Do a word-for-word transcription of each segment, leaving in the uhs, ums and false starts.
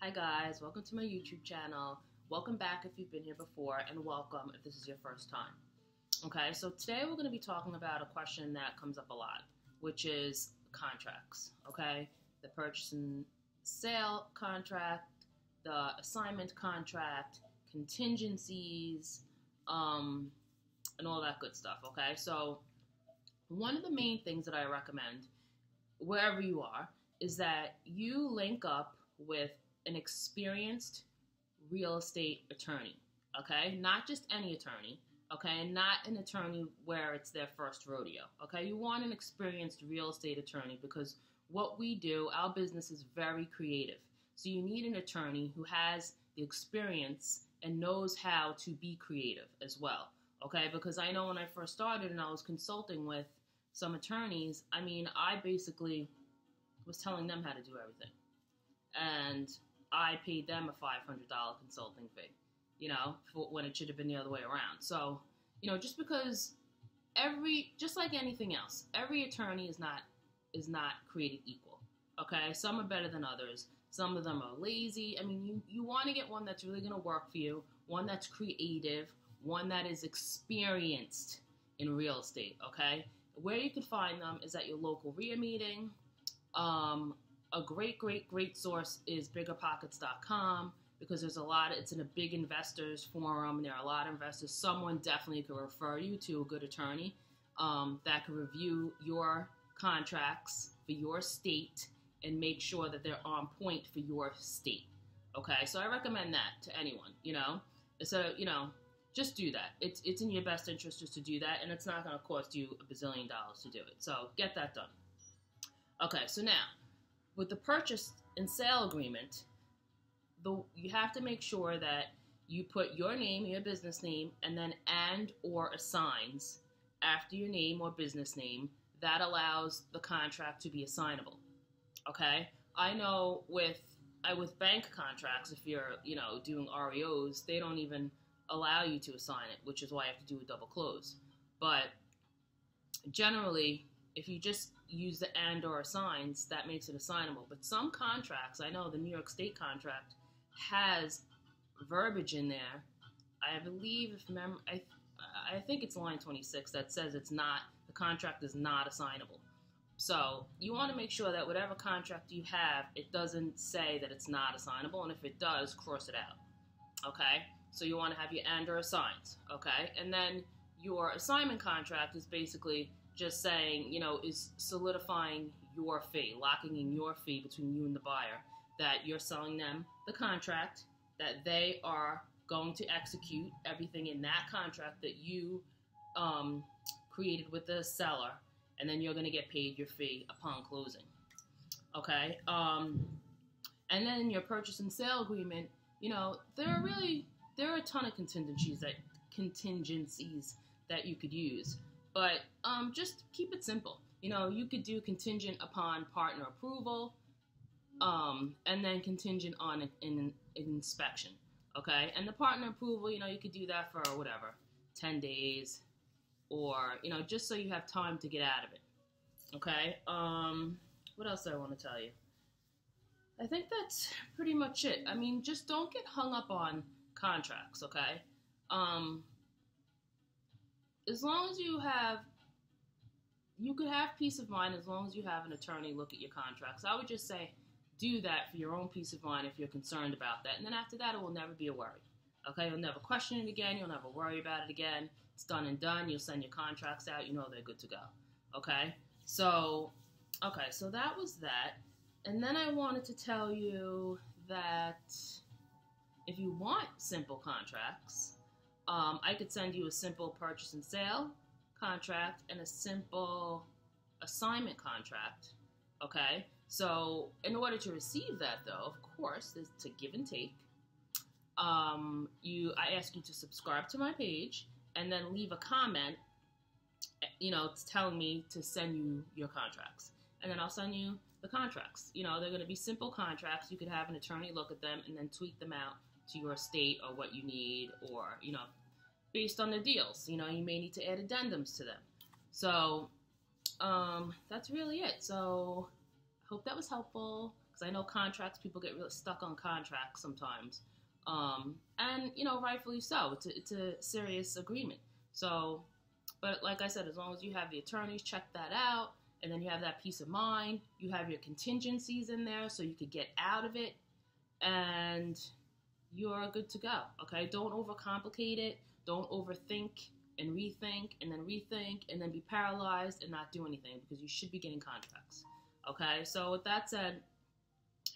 Hi guys, welcome to my YouTube channel. Welcome back if you've been here before, and welcome if this is your first time. Okay, so today we're going to be talking about a question that comes up a lot, which is contracts, okay? The purchase and sale contract, the assignment contract, contingencies, um, and all that good stuff, okay? So one of the main things that I recommend, wherever you are, is that you link up with an experienced real estate attorney, okay? Not just any attorney, okay? Not an attorney where it's their first rodeo, okay? You want an experienced real estate attorney because what we do, our business is very creative. So you need an attorney who has the experience and knows how to be creative as well, okay? Because I know when I first started and I was consulting with some attorneys, I mean, I basically was telling them how to do everything. And I paid them a five hundred dollar consulting fee, you know, for when it should have been the other way around. So, you know, just because every, just like anything else, every attorney is not, is not created equal, okay? Some are better than others. Some of them are lazy. I mean, you, you want to get one that's really going to work for you, one that's creative, one that is experienced in real estate, okay? Where you can find them is at your local R E I A meeting. Um... A great, great, great source is bigger pockets dot com because there's a lot, of, it's in a big investors forum, and there are a lot of investors. Someone definitely could refer you to a good attorney um, that can review your contracts for your state and make sure that they're on point for your state. Okay, so I recommend that to anyone, you know. So, you know, just do that. It's, it's in your best interest just to do that, and it's not going to cost you a bazillion dollars to do it. So get that done. Okay, so now, with the purchase and sale agreement, the, you have to make sure that you put your name, your business name, and then and or assigns after your name or business name. That allows the contract to be assignable, okay? I know with I with bank contracts, if you're you know doing R E Os, they don't even allow you to assign it, which is why you have to do a double close. But generally, if you just use the and or assigns, that makes it assignable. But some contracts, I know the New York State contract has verbiage in there. I believe, if mem I, th I think it's line twenty-six that says it's not, the contract is not assignable. So you want to make sure that whatever contract you have, it doesn't say that it's not assignable, and if it does, cross it out, okay? So you want to have your and or assigns, okay? And then your assignment contract is basically just saying, you know, is solidifying your fee, locking in your fee between you and the buyer, that you're selling them the contract, that they are going to execute everything in that contract that you um, created with the seller, and then you're going to get paid your fee upon closing. Okay? Um, and then in your purchase and sale agreement, you know, there are really, there are a ton of contingencies that, contingencies that you could use. But um, just keep it simple. You know, you could do contingent upon partner approval, um, and then contingent on an, an, an inspection, okay? And the partner approval, you know, you could do that for whatever, ten days, or, you know, just so you have time to get out of it, okay? Um, what else do I want to tell you? I think that's pretty much it. I mean, just don't get hung up on contracts, okay? Um... As long as you have, you could have peace of mind as long as you have an attorney look at your contracts. I would just say do that for your own peace of mind if you're concerned about that. And then after that, it will never be a worry. Okay, you'll never question it again. You'll never worry about it again. It's done and done. You'll send your contracts out. You know they're good to go. Okay, so, okay, so that was that. And then I wanted to tell you that if you want simple contracts, Um, I could send you a simple purchase and sale contract and a simple assignment contract, okay? So in order to receive that, though, of course, there's to give and take. Um, you, I ask you to subscribe to my page and then leave a comment, you know, telling me to send you your contracts. And then I'll send you the contracts. You know, they're going to be simple contracts. You could have an attorney look at them and then tweak them out to your state or what you need, or, you know, based on the deals. You know, you may need to add addendums to them. So um, that's really it. So I hope that was helpful. because I know contracts, people get really stuck on contracts sometimes. Um, and, you know, rightfully so. It's a, it's a serious agreement. So, but like I said, as long as you have the attorneys check that out, and then you have that peace of mind, you have your contingencies in there so you could get out of it, and you're good to go, okay? Don't overcomplicate it. Don't overthink and rethink and then rethink and then be paralyzed and not do anything, because you should be getting contracts, okay? So with that said,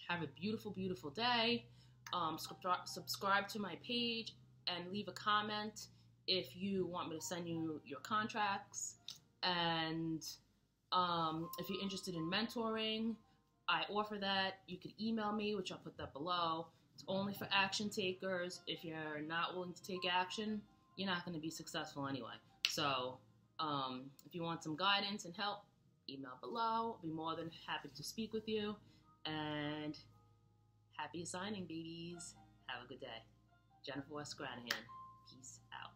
have a beautiful, beautiful day. Um, subscribe to my page and leave a comment if you want me to send you your contracts. And um, if you're interested in mentoring, I offer that. You could email me, which I'll put that below. It's only for action takers. If you're not willing to take action, you're not going to be successful anyway. So um, if you want some guidance and help, email below. I'll be more than happy to speak with you. And happy assigning, babies. Have a good day. Jennifer West-Granahan. Peace out.